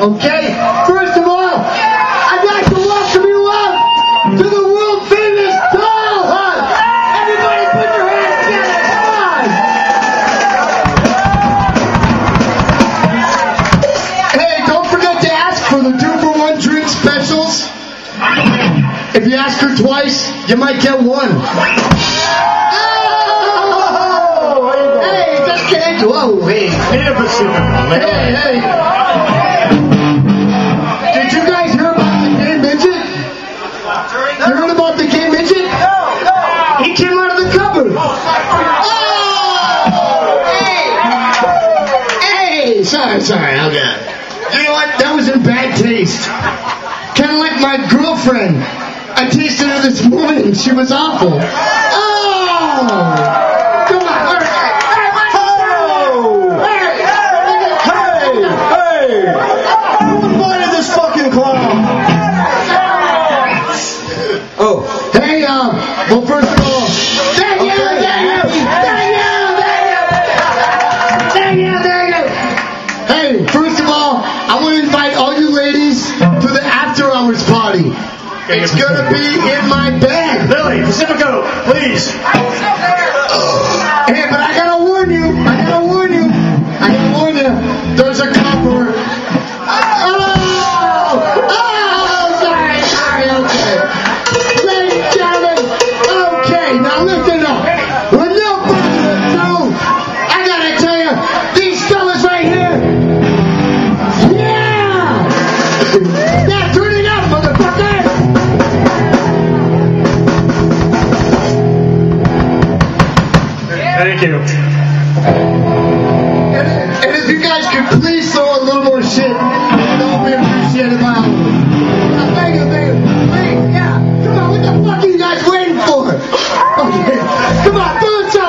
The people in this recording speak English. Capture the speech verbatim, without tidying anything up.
okay? First of all, I'd like to welcome you up to the world-famous Doll Hunt! Everybody put your hands together, come on! Hey, don't forget to ask for the two-for-one drink specials. If you ask her twice, you might get one. Oh! Hey, just kidding. Whoa, hey. Hey, hey. Sorry, sorry, I'll get it. You know what? That was in bad taste. Kind of like my girlfriend. I tasted her this morning. She was awful. Oh! Come on. All right. All right. All right. Hey! Hey! What's the point of this fucking clown? Oh. Hey, um, well, first of all, thank you, thank you, thank you, thank you, thank you. Hey, first of all, I want to invite all you ladies to the after-hours party. It's going to be in my bed. Billy Pacifico, please. Hey, but I got to warn you. I got to warn you. I got to warn you. There's a copper. Oh! Oh! Sorry, sorry, okay. Ladies and gentlemen, okay, now listen up. With no further ado, I got to tell you, these fellas right here. Now turn it up, motherfucker! Thank you. And, and if you guys could please throw a little more shit, it all be appreciated by all. Thank you, thank you. Please, yeah. Come on, what the fuck are you guys waiting for? Okay. Come on, throw it up.